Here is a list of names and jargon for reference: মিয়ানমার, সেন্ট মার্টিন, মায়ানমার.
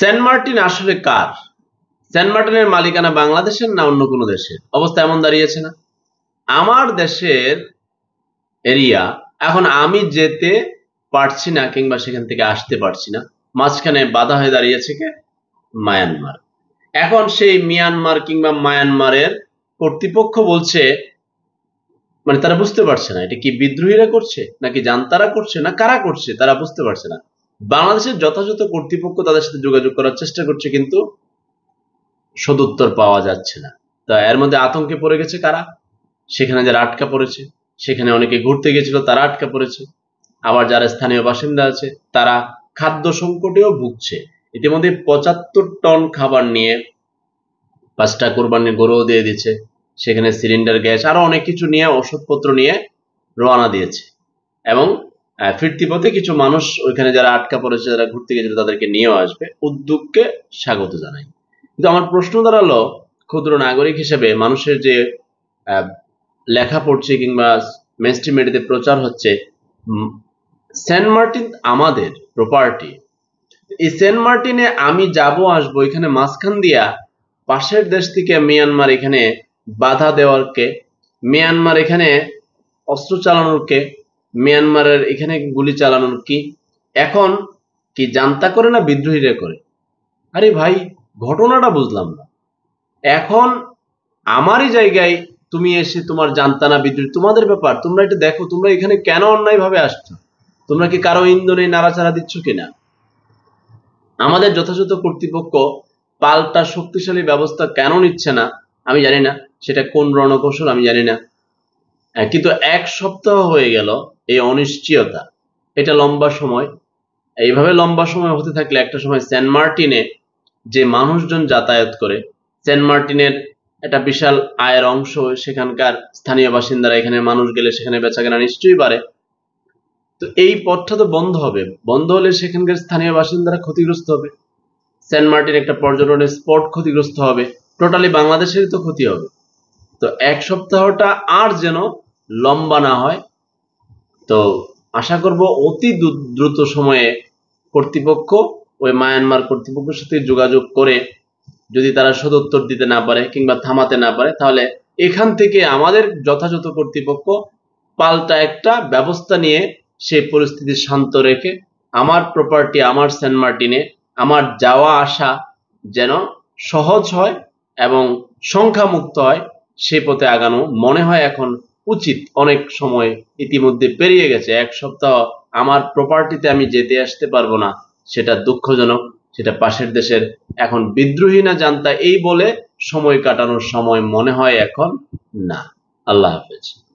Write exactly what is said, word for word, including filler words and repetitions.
সেন্ট মার্টিন আসলে কার? সেন্ট মার্টিনের মালিকানা বাংলাদেশের না অন্য কোনো দেশের? অবস্থা এমন দাঁড়িয়েছে না? আমার দেশের এরিয়া, এখন আমি যেতে পারছি না কিংবা সেখান থেকে আসতে পারছি না, মাঝখানে বাধা হয়ে দাঁড়িয়েছে কে? মায়ানমার। এখন সেই মিয়ানমার কিংবা মায়ানমারের কর্তৃপক্ষ বলছে, মানে তারা বুঝতে পারছে না এটা কি বিদ্রোহীরা করছে নাকি জান্তারা করছে না কারা করছে, তারা বুঝতে পারছে না। বাংলাদেশের যথাযথ কর্তৃপক্ষ তাদের সাথে যোগাযোগ করার চেষ্টা করছে, কিন্তু সদুত্তর পাওয়া যাচ্ছে না। তা এর মধ্যে আতঙ্কে পড়ে গেছে কারা? সেখানে যারা আটকা পড়েছে, সেখানে অনেকে ঘুরতে গেছিল তারা আটকা পড়েছে, আবার যারা স্থানীয় বাসিন্দা আছে তারা খাদ্য সংকটেও ভুগছে। ইতিমধ্যে পঁচাত্তর টন খাবার নিয়ে পাঁচটা কোরবানির গরুও দিয়ে দিচ্ছে, সেখানে সিলিন্ডার গ্যাস আরো অনেক কিছু নিয়ে ওষুধপত্র নিয়ে রওনা দিয়েছে, এবং ফিরতি পথে কিছু মানুষ ওইখানে যারা আটকা পড়েছে যারা ঘুরতে গেছিল তাদেরকে নিয়েও আসবে। উদ্যোগকে স্বাগত জানাই, কিন্তু আমার প্রশ্ন দাঁড়ালো ক্ষুদ্র নাগরিক হিসেবে মানুষের যে লেখা পড়ছে কিংবা মেইনস্ট্রিম মিডিয়াতে প্রচার হচ্ছে সেন্ট মার্টিন আমাদের প্রপার্টি, এই সেন্ট মার্টিনে আমি যাব আসবো, এখানে মাঝখান দিয়া পাশের দেশ থেকে মিয়ানমার এখানে বাধা দেওয়ার কে? মিয়ানমার এখানে অস্ত্র চালানোর কে? মিয়ানমারের এখানে গুলি চালানোর কি? এখন কি জান্তা করে না বিদ্রোহীরা করে? আরে ভাই, ঘটনাটা বুঝলাম না। এখন আমারই জায়গায় তুমি এসে তোমার জানতা না বিদ্রোহী, তোমাদের ব্যাপার, তোমরা এটা দেখো তোমরা এখানে কেন অন্যায় ভাবে আসছো, তোমরা কি কারো ইন্ধনে নাড়াচাড়া দিচ্ছ কিনা। আমাদের যথাযথ কর্তৃপক্ষ পাল্টা শক্তিশালী ব্যবস্থা কেন নিচ্ছে না আমি জানি না, সেটা কোন রণকৌশল আমি জানি না। কিন্তু এক সপ্তাহ হয়ে গেল এই অনিশ্চয়তা, এটা লম্বা সময়। এইভাবে লম্বা সময় হতে থাকলে একটা সময় সেন্ট মার্টিনে যে মানুষজন যাতায়াত করে, সেন্ট মার্টিনের একটা বিশাল আয়ের অংশ সেখানকার স্থানীয় বাসিন্দারা, এখানে মানুষ গেলে সেখানে বেচাকেনা নিশ্চয়ই বাড়ে, তো এই পথটা তো বন্ধ হবে। বন্ধ হলে সেখানকার স্থানীয় বাসিন্দারা ক্ষতিগ্রস্ত হবে, সেন্ট মার্টিন একটা পর্যটনের স্পট ক্ষতিগ্রস্ত হবে, টোটালি বাংলাদেশেরই তো ক্ষতি হবে। তো এক সপ্তাহটা আর যেন লম্বা না হয়, তো আশা করব অতি দ্রুত সময়ে কর্তৃপক্ষ ওই মায়ানমার কর্তৃপক্ষের সাথে যোগাযোগ করে যদি তারা সদুত্তর দিতে না পারে কিংবা থামাতে না পারে, তাহলে এখান থেকে আমাদের যথাযথ কর্তৃপক্ষ পাল্টা একটা ব্যবস্থা নিয়ে সেই পরিস্থিতি শান্ত রেখে আমার প্রপার্টি, আমার সেন্ট মার্টিনে আমার যাওয়া আসা যেন সহজ হয় এবং সংখ্যামুক্ত হয়, সে পথে আগানো মনে হয় এখন উচিত। অনেক সময় ইতিমধ্যে পেরিয়ে গেছে, এক সপ্তাহ আমার প্রপার্টিতে আমি যেতে আসতে পারবো না, সেটা দুঃখজনক। সেটা পাশের দেশের এখন বিদ্রোহী না জানতা এই বলে সময় কাটানোর সময় মনে হয় এখন না। আল্লাহ হাফেজ।